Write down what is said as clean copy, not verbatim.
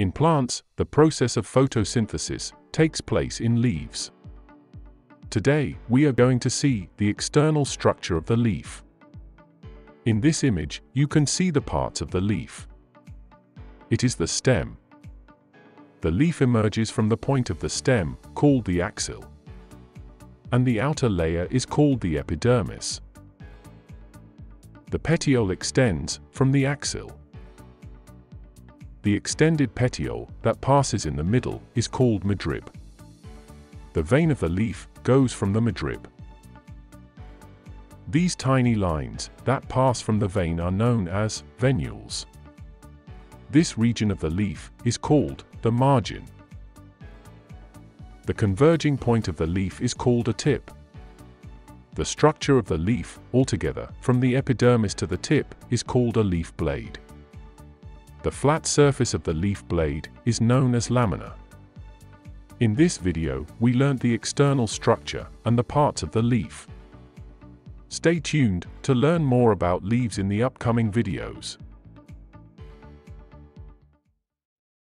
In plants, the process of photosynthesis takes place in leaves. Today, we are going to see the external structure of the leaf. In this image, you can see the parts of the leaf. It is the stem. The leaf emerges from the point of the stem, called the axil. And the outer layer is called the epidermis. The petiole extends from the axil. The extended petiole that passes in the middle is called midrib. The vein of the leaf goes from the midrib. These tiny lines that pass from the vein are known as venules. This region of the leaf is called the margin. The converging point of the leaf is called a tip. The structure of the leaf, altogether, from the epidermis to the tip, is called a leaf blade. The flat surface of the leaf blade is known as lamina. In this video, we learned the external structure and the parts of the leaf. Stay tuned to learn more about leaves in the upcoming videos.